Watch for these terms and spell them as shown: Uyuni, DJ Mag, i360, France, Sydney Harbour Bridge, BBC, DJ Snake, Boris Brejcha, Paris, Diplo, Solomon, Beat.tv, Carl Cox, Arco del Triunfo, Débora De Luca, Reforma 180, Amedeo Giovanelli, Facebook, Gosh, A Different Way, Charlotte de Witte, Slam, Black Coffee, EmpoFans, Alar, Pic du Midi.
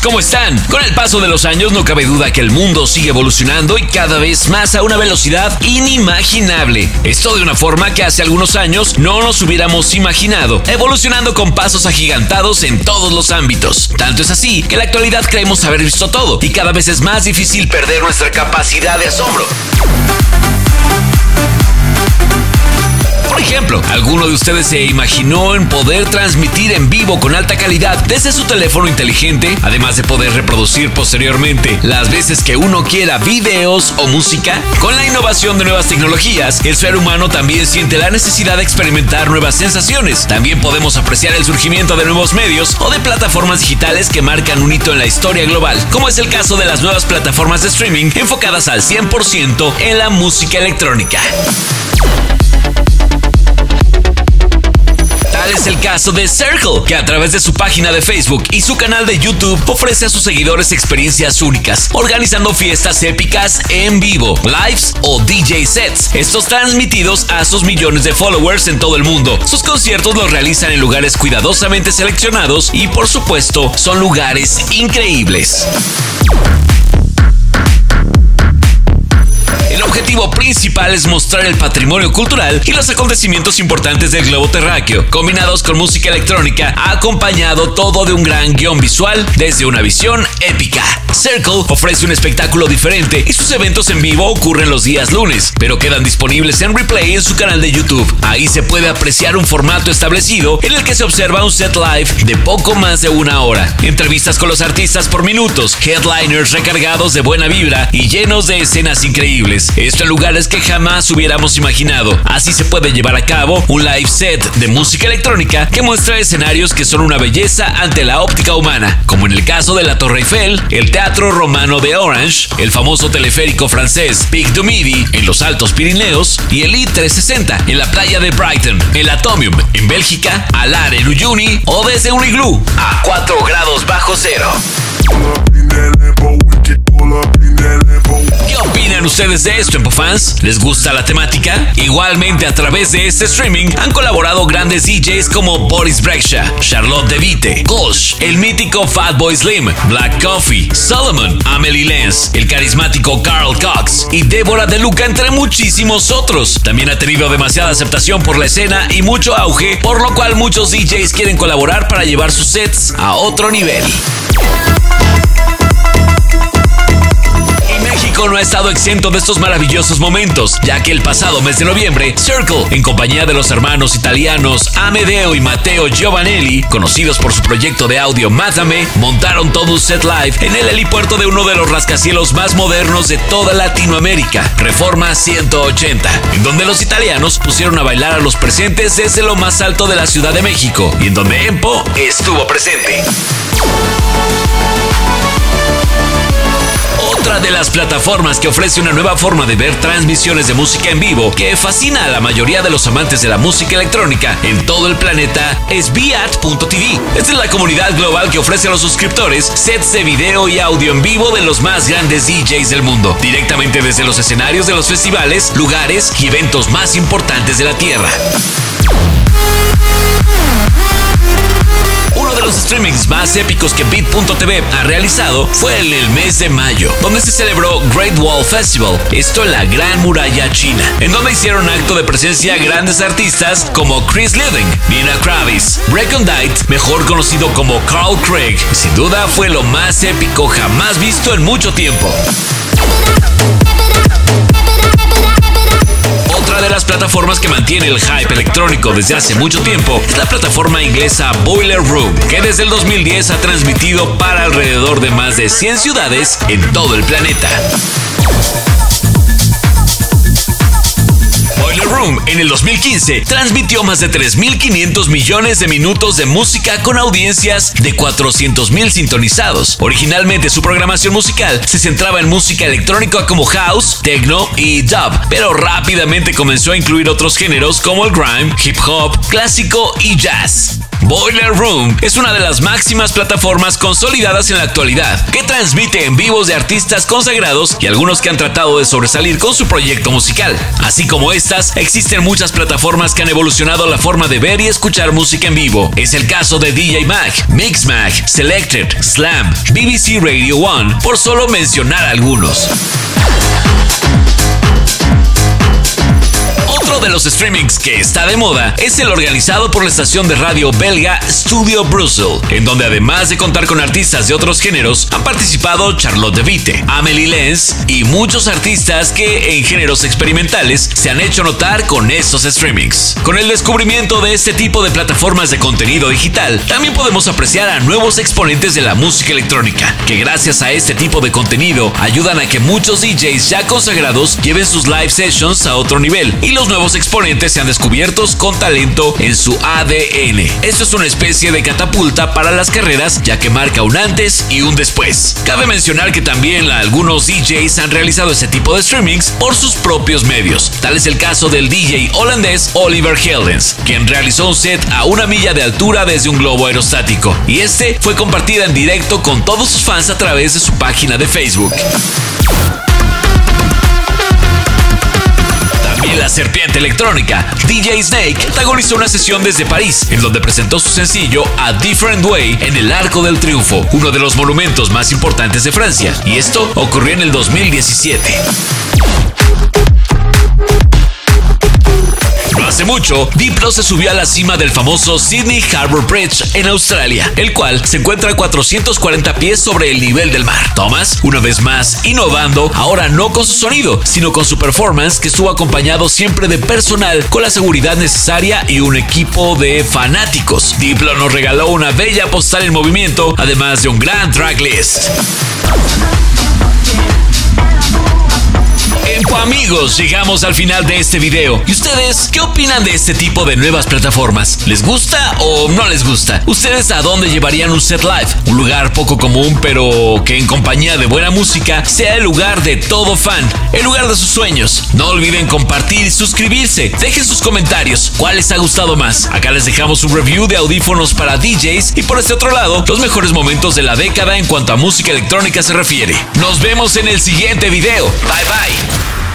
amigos, ¿cómo están? Con el paso de los años no cabe duda que el mundo sigue evolucionando y cada vez más a una velocidad inimaginable. Esto de una forma que hace algunos años no nos hubiéramos imaginado, evolucionando con pasos agigantados en todos los ámbitos. Tanto es así que en la actualidad creemos haber visto todo y cada vez es más difícil perder nuestra capacidad de asombro. Por ejemplo, ¿alguno de ustedes se imaginó en poder transmitir en vivo con alta calidad desde su teléfono inteligente, además de poder reproducir posteriormente las veces que uno quiera videos o música? Con la innovación de nuevas tecnologías, el ser humano también siente la necesidad de experimentar nuevas sensaciones. También podemos apreciar el surgimiento de nuevos medios o de plataformas digitales que marcan un hito en la historia global, como es el caso de las nuevas plataformas de streaming enfocadas al 100% en la música electrónica. Es el caso de Cercle, que a través de su página de Facebook y su canal de YouTube ofrece a sus seguidores experiencias únicas, organizando fiestas épicas en vivo, lives o DJ sets, estos transmitidos a sus millones de followers en todo el mundo. Sus conciertos los realizan en lugares cuidadosamente seleccionados y, por supuesto, son lugares increíbles. El objetivo principal es mostrar el patrimonio cultural y los acontecimientos importantes del globo terráqueo, combinados con música electrónica, acompañado todo de un gran guión visual desde una visión épica. Cercle ofrece un espectáculo diferente y sus eventos en vivo ocurren los días lunes, pero quedan disponibles en replay en su canal de YouTube. Ahí se puede apreciar un formato establecido en el que se observa un set live de poco más de una hora, entrevistas con los artistas por minutos, headliners recargados de buena vibra y llenos de escenas increíbles. Esto en lugares que jamás hubiéramos imaginado. Así se puede llevar a cabo un live set de música electrónica que muestra escenarios que son una belleza ante la óptica humana, como en el caso de la Torre Eiffel, el Teatro Romano de Orange, el famoso teleférico francés Pic du Midi en los Altos Pirineos y el i360 en la playa de Brighton, el Atomium en Bélgica, Alar en Uyuni o desde un iglú a 4 grados bajo cero. ¿Qué opinan ustedes de esto, EmpoFans? ¿Les gusta la temática? Igualmente, a través de este streaming han colaborado grandes DJs como Boris Brejcha, Charlotte de Witte, Gosh, el mítico Fatboy Slim, Black Coffee, Solomon, Amelie Lenz, el carismático Carl Cox y Débora De Luca, entre muchísimos otros. También ha tenido demasiada aceptación por la escena y mucho auge, por lo cual muchos DJs quieren colaborar para llevar sus sets a otro nivel. No ha estado exento de estos maravillosos momentos, ya que el pasado mes de noviembre, Cercle, en compañía de los hermanos italianos Amedeo y Matteo Giovanelli, conocidos por su proyecto de audio Madame, montaron todo un set live en el helipuerto de uno de los rascacielos más modernos de toda Latinoamérica, Reforma 180, en donde los italianos pusieron a bailar a los presentes desde lo más alto de la Ciudad de México, y en donde Empo estuvo presente. Otra de las plataformas que ofrece una nueva forma de ver transmisiones de música en vivo que fascina a la mayoría de los amantes de la música electrónica en todo el planeta es Beat.tv. Esta es la comunidad global que ofrece a los suscriptores sets de video y audio en vivo de los más grandes DJs del mundo, directamente desde los escenarios de los festivales, lugares y eventos más importantes de la Tierra. Los streamings más épicos que Beat.tv ha realizado fue en el mes de mayo, donde se celebró Great Wall Festival, esto en la Gran Muralla China, en donde hicieron acto de presencia grandes artistas como Chris Living, Nina Kravis, Break on Diet, mejor conocido como Carl Craig, y sin duda fue lo más épico jamás visto en mucho tiempo. Otra de las plataformas que mantiene el hype electrónico desde hace mucho tiempo es la plataforma inglesa Boiler Room, que desde el 2010 ha transmitido para alrededor de más de 100 ciudades en todo el planeta. Boiler Room en el 2015 transmitió más de 3.500 millones de minutos de música con audiencias de 400.000 sintonizados. Originalmente su programación musical se centraba en música electrónica como house, techno y dub, pero rápidamente comenzó a incluir otros géneros como el grime, hip hop, clásico y jazz. Boiler Room es una de las máximas plataformas consolidadas en la actualidad, que transmite en vivos de artistas consagrados y algunos que han tratado de sobresalir con su proyecto musical. Así como estas, existen muchas plataformas que han evolucionado la forma de ver y escuchar música en vivo. Es el caso de DJ Mag, Mixmag, Selected, Slam, BBC Radio 1, por solo mencionar algunos. Uno de los streamings que está de moda es el organizado por la estación de radio belga Studio Brussels, en donde además de contar con artistas de otros géneros, han participado Charlotte de Witte, Amelie Lenz y muchos artistas que en géneros experimentales se han hecho notar con estos streamings. Con el descubrimiento de este tipo de plataformas de contenido digital, también podemos apreciar a nuevos exponentes de la música electrónica, que gracias a este tipo de contenido ayudan a que muchos DJs ya consagrados lleven sus live sessions a otro nivel, y los nuevos exponentes sean descubiertos con talento en su ADN. Esto es una especie de catapulta para las carreras, ya que marca un antes y un después. Cabe mencionar que también algunos DJs han realizado este tipo de streamings por sus propios medios. Tal es el caso del DJ holandés Oliver Heldens, quien realizó un set a 1 milla de altura desde un globo aerostático, y este fue compartido en directo con todos sus fans a través de su página de Facebook. La serpiente electrónica DJ Snake protagonizó una sesión desde París, en donde presentó su sencillo A Different Way en el Arco del Triunfo, uno de los monumentos más importantes de Francia, y esto ocurrió en el 2017. Hace mucho, Diplo se subió a la cima del famoso Sydney Harbour Bridge en Australia, el cual se encuentra a 440 pies sobre el nivel del mar. Thomas, una vez más, innovando, ahora no con su sonido, sino con su performance, que estuvo acompañado siempre de personal con la seguridad necesaria y un equipo de fanáticos. Diplo nos regaló una bella postal en movimiento, además de un gran tracklist. Amigos, llegamos al final de este video. ¿Y ustedes qué opinan de este tipo de nuevas plataformas? ¿Les gusta o no les gusta? ¿Ustedes a dónde llevarían un set live? Un lugar poco común, pero que en compañía de buena música sea el lugar de todo fan, el lugar de sus sueños. No olviden compartir y suscribirse. Dejen sus comentarios. ¿Cuál les ha gustado más? Acá les dejamos un review de audífonos para DJs y por este otro lado, los mejores momentos de la década en cuanto a música electrónica se refiere. Nos vemos en el siguiente video. Bye bye.